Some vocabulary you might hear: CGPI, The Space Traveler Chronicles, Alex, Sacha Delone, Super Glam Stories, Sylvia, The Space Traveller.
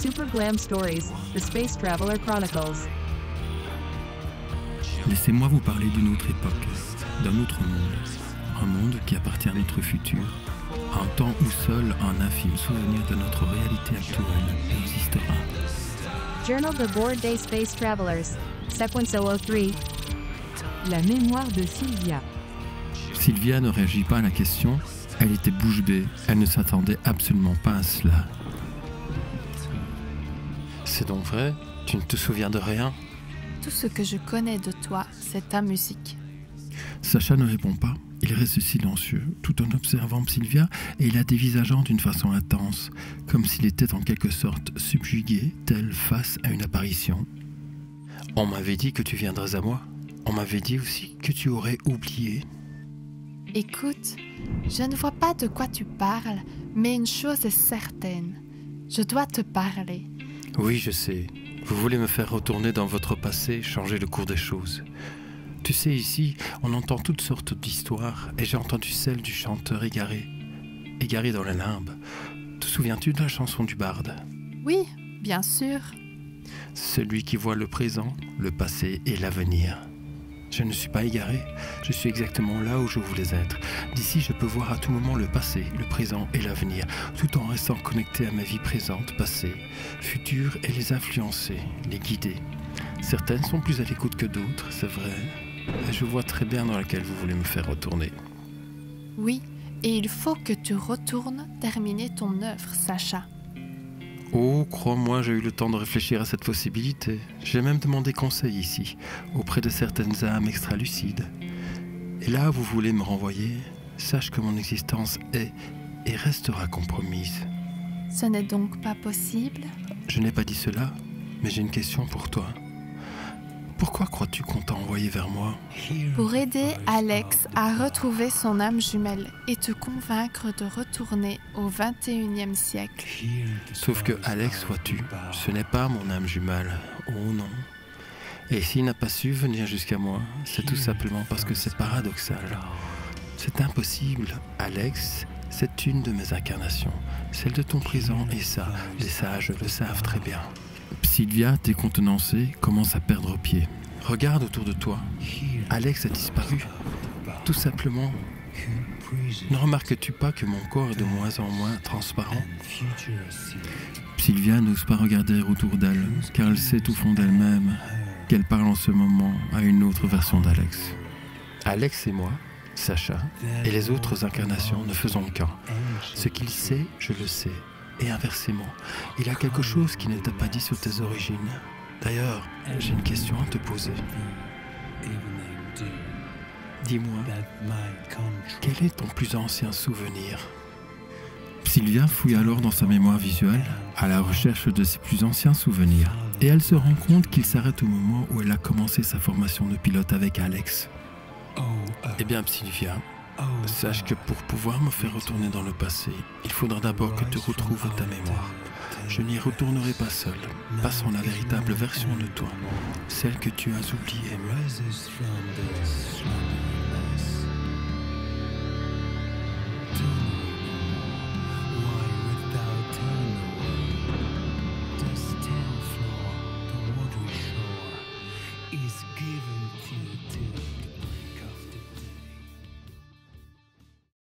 Super Glam Stories, The Space Traveler Chronicles. Laissez-moi vous parler d'une autre époque, d'un autre monde. Un monde qui appartient à notre futur. Un temps où seul un infime souvenir de notre réalité actuelle existera. Journal de Board Day Space Travelers, Sequence 003. La mémoire de Sylvia. Sylvia ne réagit pas à la question. Elle était bouche bée. Elle ne s'attendait absolument pas à cela. C'est donc vrai? Tu ne te souviens de rien? Tout ce que je connais de toi, c'est ta musique. Sacha ne répond pas. Il reste silencieux, tout en observant Sylvia et la dévisageant d'une façon intense, comme s'il était en quelque sorte subjugué, tel face à une apparition. « On m'avait dit que tu viendrais à moi. On m'avait dit aussi que tu aurais oublié. » « Écoute, je ne vois pas de quoi tu parles, mais une chose est certaine. Je dois te parler. » « Oui, je sais. Vous voulez me faire retourner dans votre passé, changer le cours des choses. » Tu sais, ici, on entend toutes sortes d'histoires, et j'ai entendu celle du chanteur égaré dans la limbe. Te souviens-tu de la chanson du barde? Oui, bien sûr. Celui qui voit le présent, le passé et l'avenir. Je ne suis pas égaré, je suis exactement là où je voulais être. D'ici, je peux voir à tout moment le passé, le présent et l'avenir, tout en restant connecté à ma vie présente, passée, future, et les influencer, les guider. Certaines sont plus à l'écoute que d'autres, c'est vrai. Et je vois très bien dans laquelle vous voulez me faire retourner. Oui, et il faut que tu retournes terminer ton œuvre, Sacha. Oh, crois-moi, j'ai eu le temps de réfléchir à cette possibilité. J'ai même demandé conseil ici, auprès de certaines âmes extralucides. Et là, vous voulez me renvoyer? Sache que mon existence est et restera compromise. Ce n'est donc pas possible? Je n'ai pas dit cela, mais j'ai une question pour toi. Pourquoi crois-tu qu'on t'a envoyé vers moi? Pour aider Alex à retrouver son âme jumelle et te convaincre de retourner au 21e siècle. Sauf que Alex, vois-tu, ce n'est pas mon âme jumelle. Oh non. Et s'il n'a pas su venir jusqu'à moi, c'est tout simplement parce que c'est paradoxal. C'est impossible. Alex, c'est une de mes incarnations. Celle de ton présent et ça, les sages le savent très bien. Sylvia, décontenancée, commence à perdre pied. Regarde autour de toi. Alex a disparu. Tout simplement. Ne remarques-tu pas que mon corps est de moins en moins transparent? Sylvia n'ose pas regarder autour d'elle, car elle sait au fond d'elle-même qu'elle parle en ce moment à une autre version d'Alex. Alex et moi, Sacha, et les autres incarnations ne faisons qu'un. Ce qu'il sait, je le sais. Et inversement, il y a quelque chose qui ne t'a pas dit sur tes origines. D'ailleurs, j'ai une question à te poser. Dis-moi, quel est ton plus ancien souvenir? Sylvia fouille alors dans sa mémoire visuelle, à la recherche de ses plus anciens souvenirs. Et elle se rend compte qu'il s'arrête au moment où elle a commencé sa formation de pilote avec Alex. Eh bien, Sylvia, sache que pour pouvoir me faire retourner dans le passé, il faudra d'abord que tu retrouves ta mémoire. Je n'y retournerai pas seul, pas sans la véritable version de toi, celle que tu as oubliée.